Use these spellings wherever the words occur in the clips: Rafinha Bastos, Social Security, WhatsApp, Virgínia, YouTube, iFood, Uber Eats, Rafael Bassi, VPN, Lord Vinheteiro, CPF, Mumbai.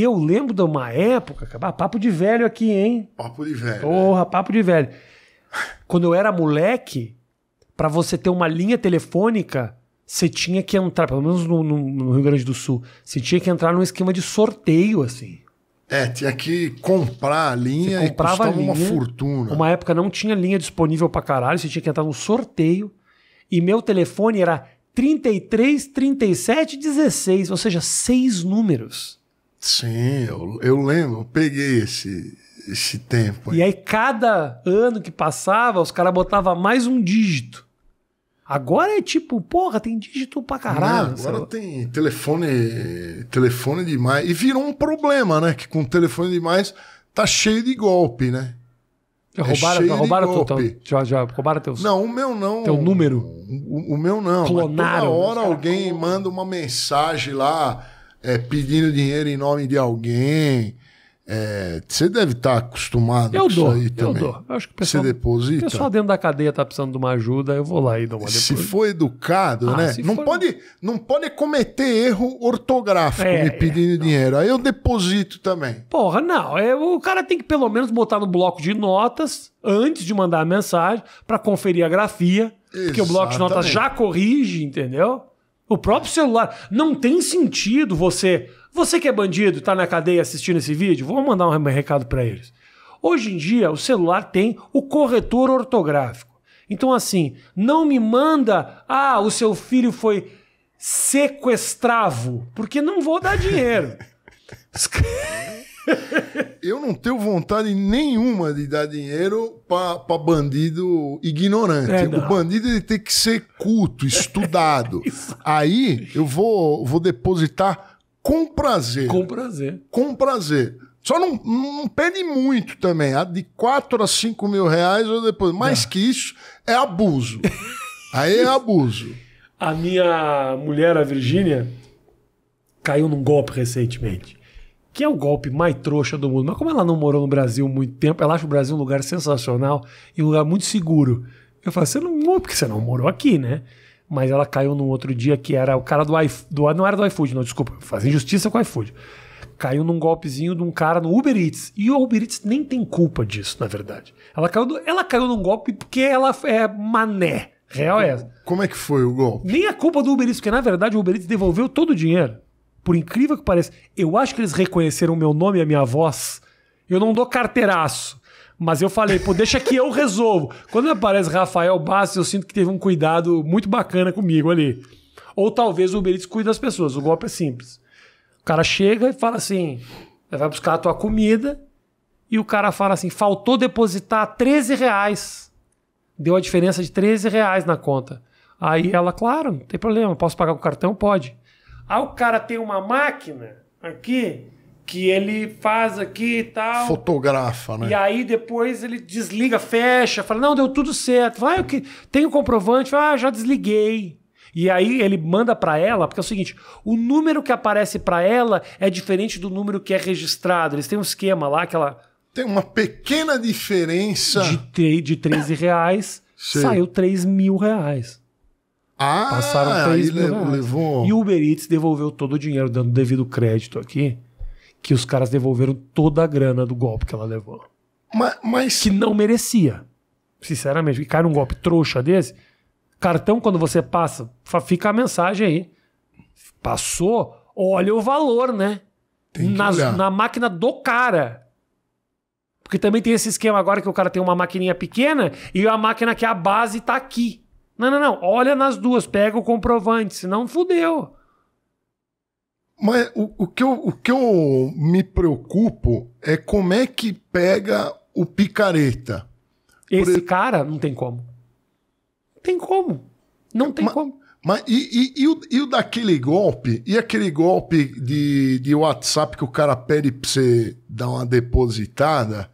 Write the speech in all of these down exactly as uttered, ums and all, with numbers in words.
eu lembro de uma época... Ah, papo de velho aqui, hein? Papo de velho. Porra, papo de velho. Quando eu era moleque, pra você ter uma linha telefônica, você tinha que entrar, pelo menos no, no, no Rio Grande do Sul, você tinha que entrar num esquema de sorteio, assim. É, tinha que comprar a linha e custava uma fortuna. Uma época não tinha linha disponível pra caralho, você tinha que entrar num sorteio. E meu telefone era trinta e três, trinta e sete, dezesseis, ou seja, seis números. Sim, eu, eu lembro, eu peguei esse, esse tempo. E aí cada ano que passava, os caras botavam mais um dígito. Agora é tipo, porra, tem dígito pra caralho. Não, agora tem telefone, telefone demais. E virou um problema, né? Que com telefone demais tá cheio de golpe, né? Já roubaram, é já roubaram, golpe. Teu, já, já roubaram teus... Não, o meu não. Teu número? O, o meu não. Clonaram. Toda hora alguém clon... manda uma mensagem lá é, pedindo dinheiro em nome de alguém. É, você deve estar acostumado eu com dou, isso aí eu também. Dou. Eu acho que o pessoal, você deposita. O pessoal dentro da cadeia está precisando de uma ajuda, eu vou lá e dou uma depois. Se for educado, ah, né? Não, for... Pode, não pode cometer erro ortográfico é, me pedindo é, dinheiro. Aí eu deposito também. Porra, não. Eu, o cara tem que pelo menos botar no bloco de notas antes de mandar a mensagem para conferir a grafia. Exatamente. Porque o bloco de notas já corrige, entendeu? O próprio celular. Não tem sentido você... Você que é bandido e tá na cadeia assistindo esse vídeo, vou mandar um recado para eles. Hoje em dia, o celular tem o corretor ortográfico. Então, assim, não me manda... Ah, o seu filho foi sequestravo, porque não vou dar dinheiro. Eu não tenho vontade nenhuma de dar dinheiro para bandido ignorante. É, o bandido ele tem que ser culto, estudado. Aí eu vou, vou depositar... Com prazer. Com prazer. Com prazer. Só não, não pede muito também. De quatro a cinco mil reais ou depois. Mais ah. que isso, é abuso. Aí é abuso. A minha mulher, a Virgínia, caiu num golpe recentemente. Que é o golpe mais trouxa do mundo. Mas como ela não morou no Brasil há muito tempo, ela acha o Brasil um lugar sensacional e um lugar muito seguro. Eu falo, você não morou porque você não morou aqui, né? Mas ela caiu num outro dia que era o cara do iFood. Não era do iFood, não, desculpa. Fazia injustiça com o iFood. Caiu num golpezinho de um cara no Uber Eats. E o Uber Eats nem tem culpa disso, na verdade. Ela caiu, do, ela caiu num golpe porque ela é mané. Real é essa. Como é que foi o golpe? Nem a culpa do Uber Eats, porque na verdade o Uber Eats devolveu todo o dinheiro. Por incrível que pareça. Eu acho que eles reconheceram o meu nome e a minha voz. Eu não dou carteiraço. Mas eu falei, pô, deixa que eu resolvo. Quando aparece Rafael Bassi, eu sinto que teve um cuidado muito bacana comigo ali. Ou talvez o Uber Eats cuide das pessoas. O golpe é simples. O cara chega e fala assim, vai buscar a tua comida e o cara fala assim, faltou depositar treze reais. Deu a diferença de treze reais na conta. Aí ela, claro, não tem problema, posso pagar com cartão? Pode. Aí o cara tem uma máquina aqui... que ele faz aqui e tal. Fotografa, né? E aí depois ele desliga, fecha, fala, não, deu tudo certo. Vai, o que tem o comprovante, ah, já desliguei. E aí ele manda para ela, porque é o seguinte, o número que aparece para ela é diferente do número que é registrado. Eles têm um esquema lá que ela... Tem uma pequena diferença. De, de treze reais, sim. Saiu três mil reais. Ah, passaram três mil reais. Levou... E o Uber Eats devolveu todo o dinheiro, dando devido crédito aqui. Que os caras devolveram toda a grana do golpe que ela levou. Mas, mas... Que não merecia. Sinceramente. E cai num golpe trouxa desse. Cartão, quando você passa, fica a mensagem aí. Passou, olha o valor, né? Tem que Nas, olhar. Na máquina do cara. Porque também tem esse esquema agora que o cara tem uma maquininha pequena e a máquina que é a base tá aqui. Não, não, não. Olha nas duas. Pega o comprovante. Senão fudeu. Mas o, o, que eu, o que eu me preocupo é como é que pega o picareta. Esse Por... cara não tem como. Tem como. Não tem mas, como. Mas e, e, e, o, e o daquele golpe? E aquele golpe de, de WhatsApp que o cara pede pra você dar uma depositada?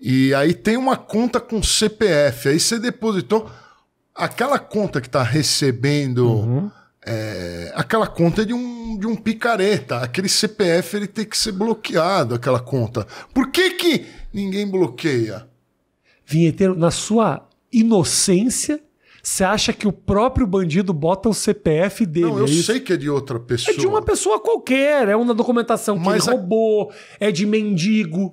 E aí tem uma conta com C P F. Aí você depositou. Aquela conta que tá recebendo... Uhum. É, aquela conta é de um, de um picareta. Aquele C P F ele tem que ser bloqueado, aquela conta. Por que que ninguém bloqueia? Vinheteiro, na sua inocência, Você acha que o próprio bandido bota o C P F dele? Não, eu é sei que é de outra pessoa. É de uma pessoa qualquer. É uma documentação que mas ele a... roubou, é de mendigo.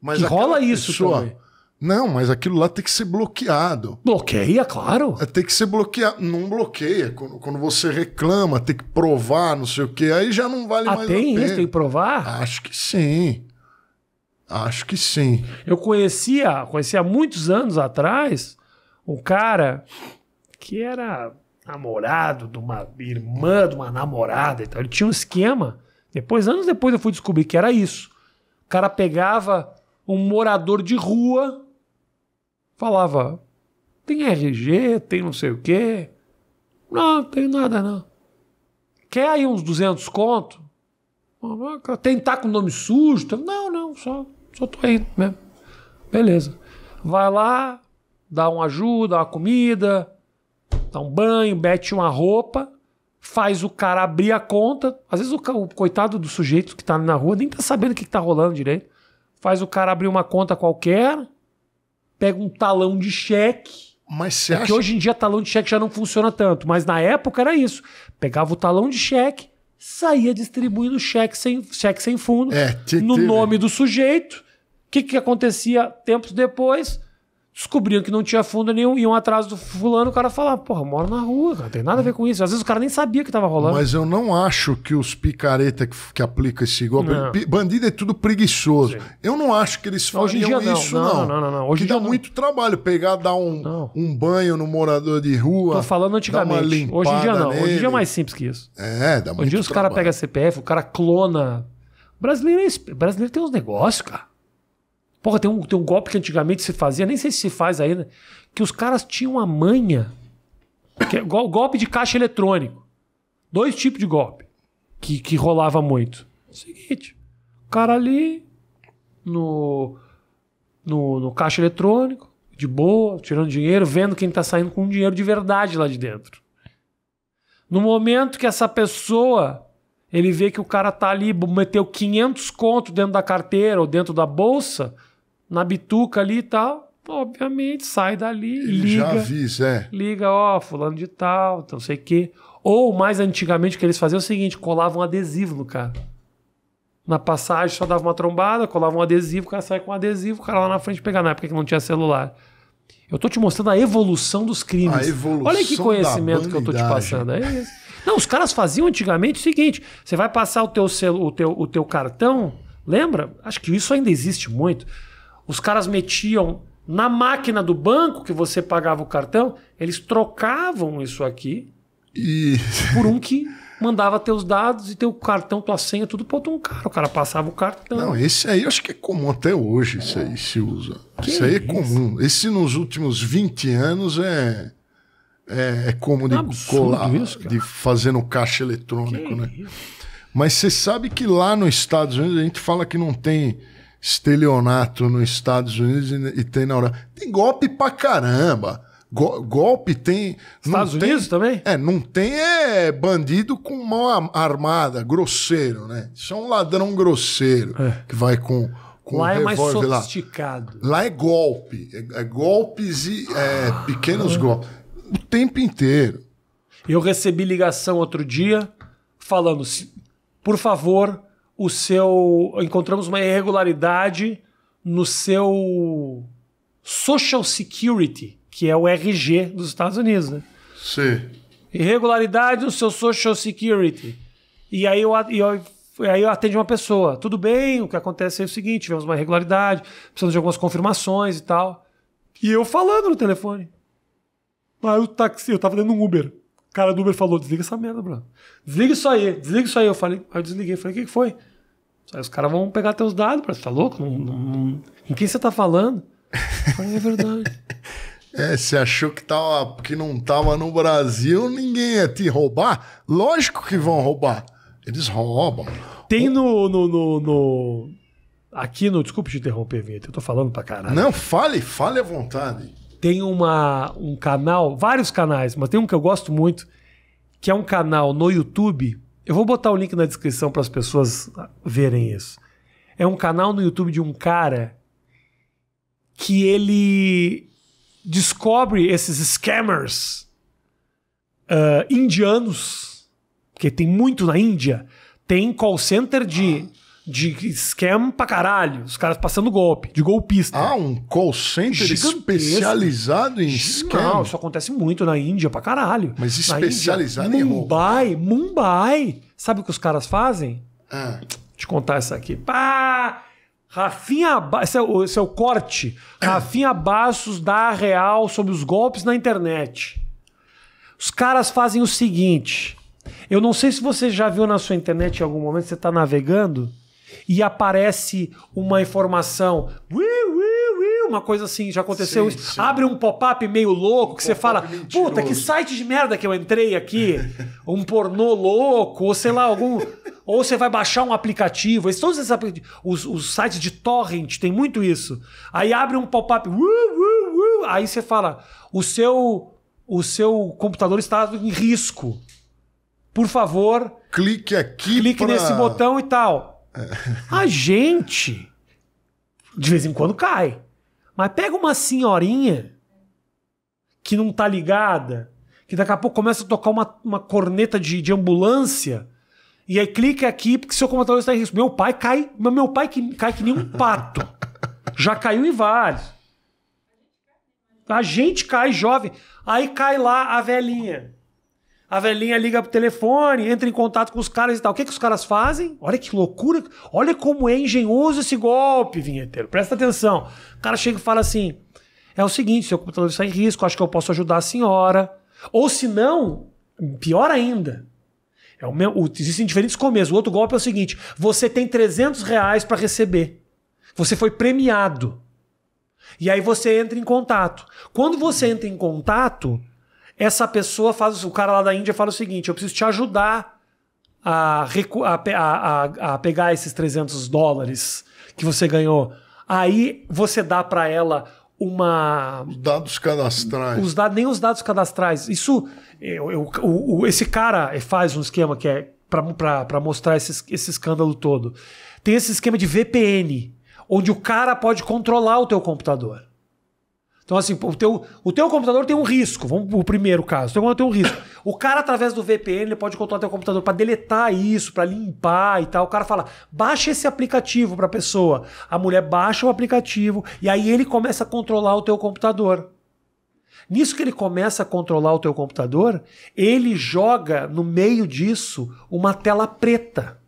Mas que rola isso pessoa... também. Não, mas aquilo lá tem que ser bloqueado. Bloqueia, claro. Tem que ser bloqueado. Não bloqueia. Quando, quando você reclama, tem que provar, não sei o quê. Aí já não vale ah, mais tem a pena. Isso? Tem que provar? Acho que sim. Acho que sim. Eu conhecia, conhecia muitos anos atrás... um cara que era namorado de uma irmã, de uma namorada e tal. Ele tinha um esquema. Depois, anos depois eu fui descobrir que era isso. O cara pegava um morador de rua, falava, tem R G, tem não sei o quê. Não, não tem nada não. Quer aí uns duzentos contos? Tentar com nome sujo? Não, não, só, só tô indo mesmo. Beleza. Vai lá, dá uma ajuda, uma comida, dá um banho, mete uma roupa, faz o cara abrir a conta. Às vezes o, o coitado do sujeito que tá na rua nem tá sabendo o que, que tá rolando direito. Faz o cara abrir uma conta qualquer, pega um talão de cheque. Mas você acha... que hoje em dia talão de cheque já não funciona tanto, mas na época era isso. Pegava o talão de cheque, saía distribuindo cheque sem, cheque sem fundo é, te, no teve. nome do sujeito. O que, que acontecia tempos depois... descobriam que não tinha fundo nenhum, iam atrás do fulano, o cara falava, porra, eu moro na rua, não tem nada a ver com isso. Às vezes o cara nem sabia o que estava rolando. Mas eu não acho que os picareta que, que aplicam esse golpe... Bandido é tudo preguiçoso. Sim. Eu não acho que eles fariam isso, não. Isso, não, não, não, não, não. Hoje que dá não. muito trabalho pegar, dar um, um banho no morador de rua... Tô falando antigamente. Hoje em dia não. Nele. Hoje em dia é mais simples que isso. É, dá muito trabalho. Hoje em dia os caras pegam C P F, o cara clona... O brasileiro, é... brasileiro tem uns negócios, cara. Porra, tem um, tem um golpe que antigamente se fazia, nem sei se se faz ainda, que os caras tinham a manha, que é go, golpe de caixa eletrônico. Dois tipos de golpe que, que rolava muito. Seguinte, o cara ali no, no, no caixa eletrônico, de boa, tirando dinheiro, vendo quem tá saindo com dinheiro de verdade lá de dentro. No momento que essa pessoa, ele vê que o cara tá ali, meteu quinhentos contos dentro da carteira ou dentro da bolsa, na bituca ali e tal, obviamente sai dali, ele liga, já avisa, é. liga, ó, fulano de tal, não sei o quê. Ou mais antigamente o que eles faziam é o seguinte, colavam um adesivo no cara. Na passagem só dava uma trombada, colava um adesivo, o cara sai com um adesivo, o cara lá na frente pegava, na época que não tinha celular. Eu tô te mostrando a evolução dos crimes. A evolução Olha que conhecimento que eu tô te passando. É isso. Não, os caras faziam antigamente o seguinte, você vai passar o teu, celu, o teu, o teu cartão, lembra? Acho que isso ainda existe muito. Os caras metiam na máquina do banco que você pagava o cartão, eles trocavam isso aqui e... por um que mandava teus dados e teu cartão, tua senha, tudo para um cara. O cara passava o cartão. Não, esse aí eu acho que é comum até hoje, isso aí se usa. Que isso aí é, é comum. Esse nos últimos vinte anos é... É, é como de colar, isso, de fazer no caixa eletrônico, que né? Isso? Mas você sabe que lá nos Estados Unidos, a gente fala que não tem estelionato nos Estados Unidos e, e tem na Europa. Tem golpe pra caramba. Go, golpe tem... Estados Unidos tem, também? É, não tem é, bandido com mão armada, grosseiro, né? Isso é um ladrão grosseiro é. que vai com... Com lá um é mais sofisticado. Lá. lá é golpe. É, é golpes e é, ah, pequenos ah. golpes. O tempo inteiro. Eu recebi ligação outro dia falando, por favor, o seu... encontramos uma irregularidade no seu Social Security, que é o R G dos Estados Unidos, né? Sim. Irregularidade no seu Social Security. E aí eu, eu, aí eu atendi uma pessoa. Tudo bem, o que acontece é o seguinte, tivemos uma irregularidade, precisamos de algumas confirmações e tal. E eu falando no telefone. Aí o táxi, eu tava dentro de um Uber. O cara do Uber falou, desliga essa merda, bro. Desliga isso aí, desliga isso aí. Eu falei, aí eu desliguei, falei, o que, que foi? Aí os caras vão pegar teus dados, bro. Você tá louco? Não, não... Com quem você tá falando? Eu falei, é verdade. É, você achou que, tava, que não tava no Brasil, ninguém ia te roubar? Lógico que vão roubar. Eles roubam. Tem no... no, no, no... Aqui no... Desculpa te interromper, Vinheta. Eu tô falando pra caralho. Não, fale, fale à vontade. Tem uma, um canal, vários canais, mas tem um que eu gosto muito, que é um canal no YouTube. Eu vou botar o link na descrição para as pessoas verem isso. É um canal no YouTube de um cara que ele descobre esses scammers uh, indianos, porque tem muito na Índia, tem call center de... Ah. De scam pra caralho. Os caras passando golpe, de golpista. Ah, um call center especializado em scam? Não, isso acontece muito na Índia pra caralho. Mas especializado em Mumbai, Mumbai. Sabe o que os caras fazem? Ah. Deixa eu te contar isso aqui. Pá! Rafinha Bastos... Esse, esse é o corte. Ah. Rafinha Bastos dá a real sobre os golpes na internet. Os caras fazem o seguinte... Eu não sei se você já viu na sua internet em algum momento, você tá navegando... E aparece uma informação, uma coisa assim, já aconteceu sim, isso. Sim. Abre um pop-up meio louco, que um você fala, mentiroso. Puta, que site de merda que eu entrei aqui. Um pornô louco, ou sei lá, algum... Ou você vai baixar um aplicativo. Todos esses aplicativos, os, os sites de torrent tem muito isso. Aí abre um pop-up, aí você fala, o seu, o seu computador está em risco. Por favor, clique aqui clique pra... nesse botão e tal. A gente de vez em quando cai, mas pega uma senhorinha que não tá ligada, que daqui a pouco começa a tocar uma, uma corneta de, de ambulância e aí clica aqui porque seu computador está em risco. Meu pai cai, meu pai que, cai que nem um pato, já caiu em vários. A gente cai jovem, aí cai lá a velhinha. A velhinha liga pro telefone, entra em contato com os caras e tal. O que, que os caras fazem? Olha que loucura. Olha como é engenhoso esse golpe, vinheteiro. Presta atenção. O cara chega e fala assim, é o seguinte, seu computador está em risco, acho que eu posso ajudar a senhora. Ou se não, pior ainda. É o mesmo, o, existem diferentes começos. O outro golpe é o seguinte, você tem trezentos reais para receber. Você foi premiado. E aí você entra em contato. Quando você entra em contato... Essa pessoa faz... O cara lá da Índia fala o seguinte... Eu preciso te ajudar a, recu a, a, a pegar esses trezentos dólares que você ganhou. Aí você dá para ela uma... Os dados cadastrais. Os da nem os dados cadastrais. Isso... Eu, eu, o, o, esse cara faz um esquema que é para mostrar esse, esse escândalo todo. Tem esse esquema de V P N, onde o cara pode controlar o teu computador. Então, assim, o teu, o teu computador tem um risco. Vamos pro primeiro caso. O teu computador tem um risco. O cara, através do V P N, ele pode controlar o teu computador para deletar isso, para limpar e tal. O cara fala, baixa esse aplicativo para a pessoa. A mulher baixa o aplicativo e aí ele começa a controlar o teu computador. Nisso que ele começa a controlar o teu computador, ele joga no meio disso uma tela preta.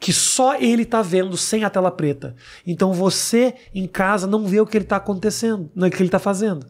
Que só ele tá vendo sem a tela preta. Então você, em casa, não vê o que ele tá acontecendo, o que ele tá fazendo.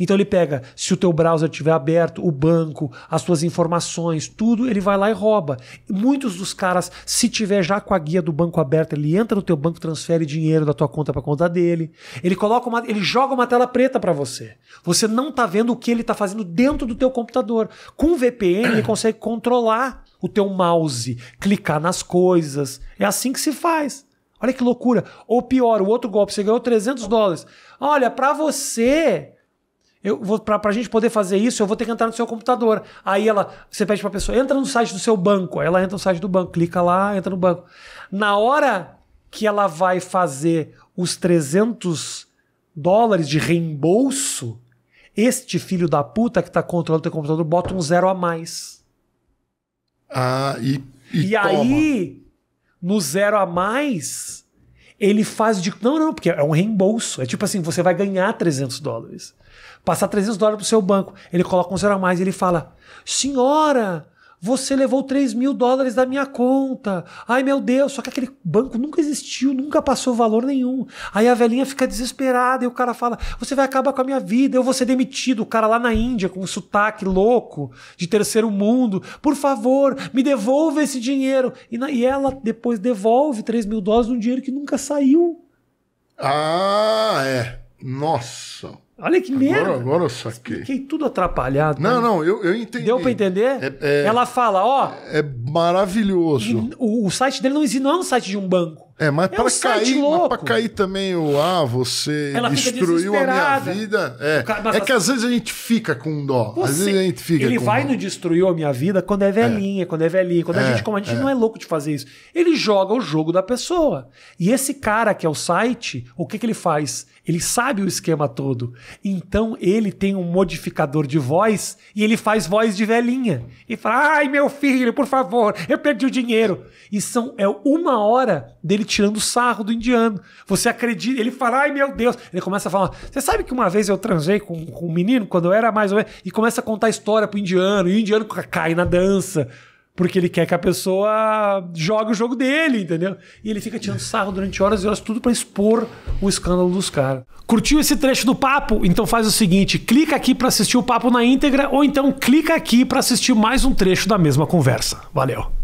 Então ele pega, se o teu browser estiver aberto, o banco, as suas informações, tudo, ele vai lá e rouba. Muitos dos caras, se tiver já com a guia do banco aberta, ele entra no teu banco, transfere dinheiro da tua conta para a conta dele. Ele coloca uma, ele joga uma tela preta para você. Você não tá vendo o que ele tá fazendo dentro do teu computador. Com o V P N ele consegue controlar o teu mouse, clicar nas coisas. É assim que se faz. Olha que loucura. Ou pior, o outro golpe, você ganhou trezentos dólares. Olha, para você... Eu vou, pra, pra gente poder fazer isso, eu vou ter que entrar no seu computador. Aí ela, você pede pra pessoa, entra no site do seu banco. Aí ela entra no site do banco, clica lá, entra no banco. Na hora que ela vai fazer os trezentos dólares de reembolso, este filho da puta que tá controlando o teu computador bota um zero a mais. Ah, e, e, e aí, no zero a mais, ele faz de... Não, não, porque é um reembolso. É tipo assim, você vai ganhar trezentos dólares. Passar trezentos dólares pro seu banco. Ele coloca um zero a mais e ele fala, senhora, você levou três mil dólares da minha conta. Ai, meu Deus, só que aquele banco nunca existiu, nunca passou valor nenhum. Aí a velhinha fica desesperada e o cara fala, você vai acabar com a minha vida, eu vou ser demitido. O cara lá na Índia, com um sotaque louco, de terceiro mundo, por favor, me devolva esse dinheiro. E, na, e ela depois devolve três mil dólares num dinheiro que nunca saiu. Ah, é. Nossa. Olha que merda. Agora, agora eu saquei. Fiquei tudo atrapalhado. Não, não, eu, eu entendi. Deu pra entender? É, é, ela fala, ó... É maravilhoso. O, o site dele não existe, não é um site de um banco. É, mas é para um cair, mas cair também o ah, você ela destruiu a minha vida. É, cara, é que às vezes a gente fica com dó. Você, às vezes a gente fica ele com vai dó. No destruiu a minha vida quando é velhinha, é. quando é velhinha, quando é, a gente como a gente é. não é louco de fazer isso. Ele joga o jogo da pessoa. E esse cara que é o site, o que que ele faz? Ele sabe o esquema todo. Então ele tem um modificador de voz e ele faz voz de velhinha. E fala, ai meu filho, por favor, eu perdi o dinheiro. E são, é uma hora dele tirando sarro do indiano. Você acredita? Ele fala, ai meu Deus. Ele começa a falar, você sabe que uma vez eu transei com, com um menino quando eu era mais ou menos... E começa a contar a história pro indiano. E o indiano cai na dança. Porque ele quer que a pessoa jogue o jogo dele, entendeu? E ele fica tirando sarro durante horas e horas, tudo pra expor o escândalo dos caras. Curtiu esse trecho do papo? Então faz o seguinte, clica aqui pra assistir o papo na íntegra ou então clica aqui pra assistir mais um trecho da mesma conversa. Valeu!